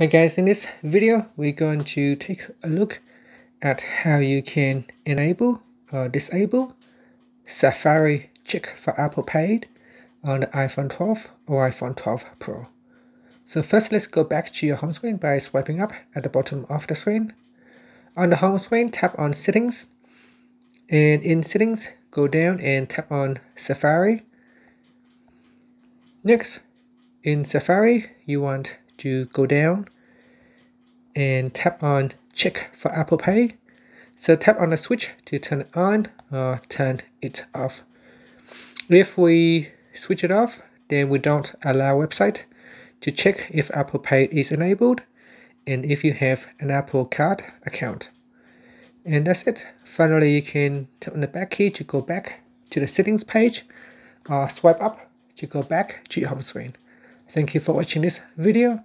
Hey guys, in this video we're going to take a look at how you can enable or disable Safari check for Apple Pay on the iPhone 12 or iPhone 12 Pro. So first let's go back to your home screen by swiping up at the bottom of the screen. On the home screen, tap on Settings, and in Settings go down and tap on Safari. Next, in Safari you want to go down and tap on check for Apple Pay. So tap on the switch to turn it on or turn it off. If we switch it off, then we don't allow website to check if Apple Pay is enabled and if you have an Apple Card account. And that's it. Finally, you can tap on the back key to go back to the settings page or swipe up to go back to your home screen. Thank you for watching this video.